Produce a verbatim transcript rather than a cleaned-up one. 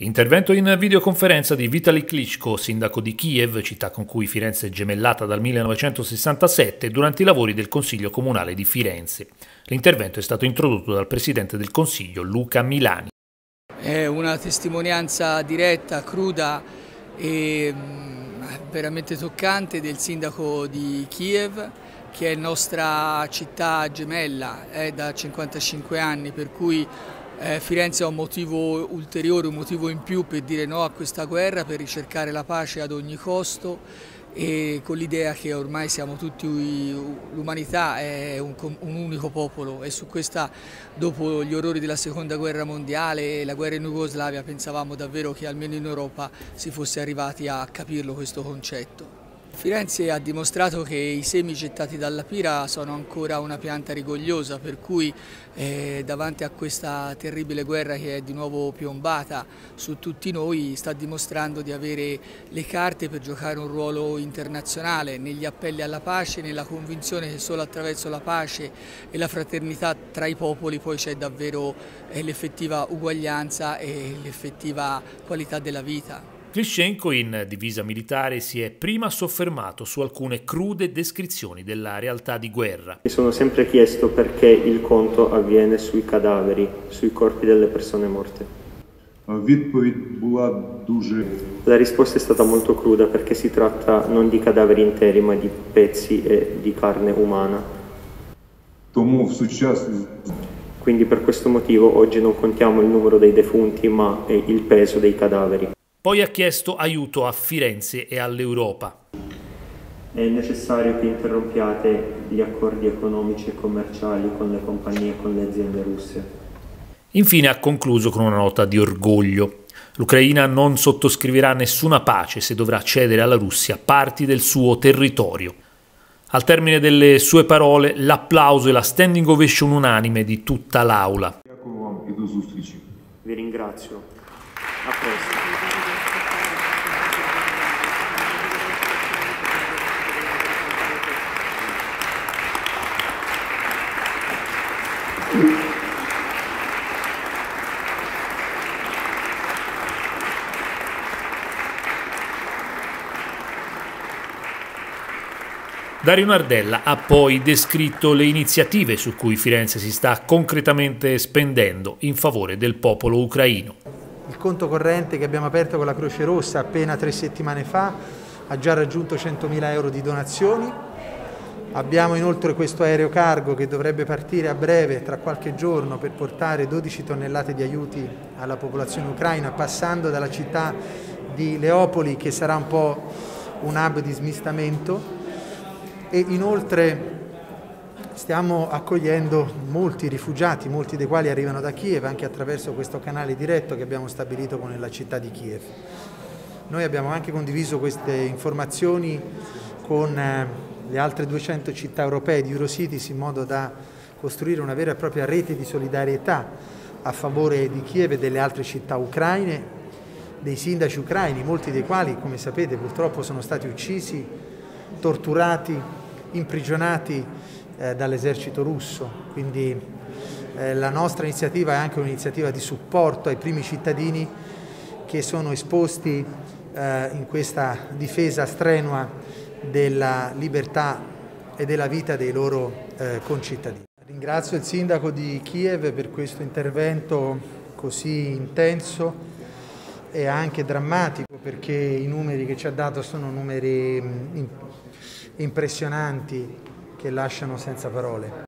Intervento in videoconferenza di Vitali Klitschko, sindaco di Kiev, città con cui Firenze è gemellata dal millenovecentosessantasette, durante i lavori del Consiglio Comunale di Firenze. L'intervento è stato introdotto dal presidente del Consiglio, Luca Milani. È una testimonianza diretta, cruda e veramente toccante del sindaco di Kiev, che è nostra città gemella, è da cinquantacinque anni, per cui Eh, Firenze ha un motivo ulteriore, un motivo in più per dire no a questa guerra, per ricercare la pace ad ogni costo, e con l'idea che ormai siamo tutti, l'umanità è un, un unico popolo, e su questa, dopo gli orrori della seconda guerra mondiale e la guerra in Jugoslavia, pensavamo davvero che almeno in Europa si fosse arrivati a capirlo questo concetto. Firenze ha dimostrato che i semi gettati dalla pira sono ancora una pianta rigogliosa, per cui eh, davanti a questa terribile guerra che è di nuovo piombata su tutti noi, sta dimostrando di avere le carte per giocare un ruolo internazionale negli appelli alla pace, nella convinzione che solo attraverso la pace e la fraternità tra i popoli poi c'è davvero eh, l'effettiva uguaglianza e l'effettiva qualità della vita. Klitschko, in divisa militare, si è prima soffermato su alcune crude descrizioni della realtà di guerra. Mi sono sempre chiesto perché il conto avviene sui cadaveri, sui corpi delle persone morte. La risposta è stata molto cruda, perché si tratta non di cadaveri interi ma di pezzi e di carne umana. Quindi per questo motivo oggi non contiamo il numero dei defunti ma il peso dei cadaveri. Poi ha chiesto aiuto a Firenze e all'Europa. È necessario che interrompiate gli accordi economici e commerciali con le compagnie e con le aziende russe. Infine ha concluso con una nota di orgoglio. L'Ucraina non sottoscriverà nessuna pace se dovrà cedere alla Russia parti del suo territorio. Al termine delle sue parole, l'applauso e la standing ovation unanime di tutta l'Aula. Vi ringrazio. A presto. Dario Nardella ha poi descritto le iniziative su cui Firenze si sta concretamente spendendo in favore del popolo ucraino. Il conto corrente che abbiamo aperto con la Croce Rossa appena tre settimane fa ha già raggiunto centomila euro di donazioni. Abbiamo inoltre questo aereo cargo che dovrebbe partire a breve, tra qualche giorno, per portare dodici tonnellate di aiuti alla popolazione ucraina, passando dalla città di Leopoli, che sarà un po' un hub di smistamento. E inoltre stiamo accogliendo molti rifugiati, molti dei quali arrivano da Kiev, anche attraverso questo canale diretto che abbiamo stabilito con la città di Kiev. Noi abbiamo anche condiviso queste informazioni con le altre duecento città europee di EuroCities, in modo da costruire una vera e propria rete di solidarietà a favore di Kiev e delle altre città ucraine, dei sindaci ucraini, molti dei quali, come sapete, purtroppo sono stati uccisi, torturati, imprigionati dall'esercito russo. Quindi eh, la nostra iniziativa è anche un'iniziativa di supporto ai primi cittadini che sono esposti eh, in questa difesa strenua della libertà e della vita dei loro eh, concittadini. Ringrazio il sindaco di Kiev per questo intervento così intenso e anche drammatico, perché i numeri che ci ha dato sono numeri mh, impressionanti, che lasciano senza parole.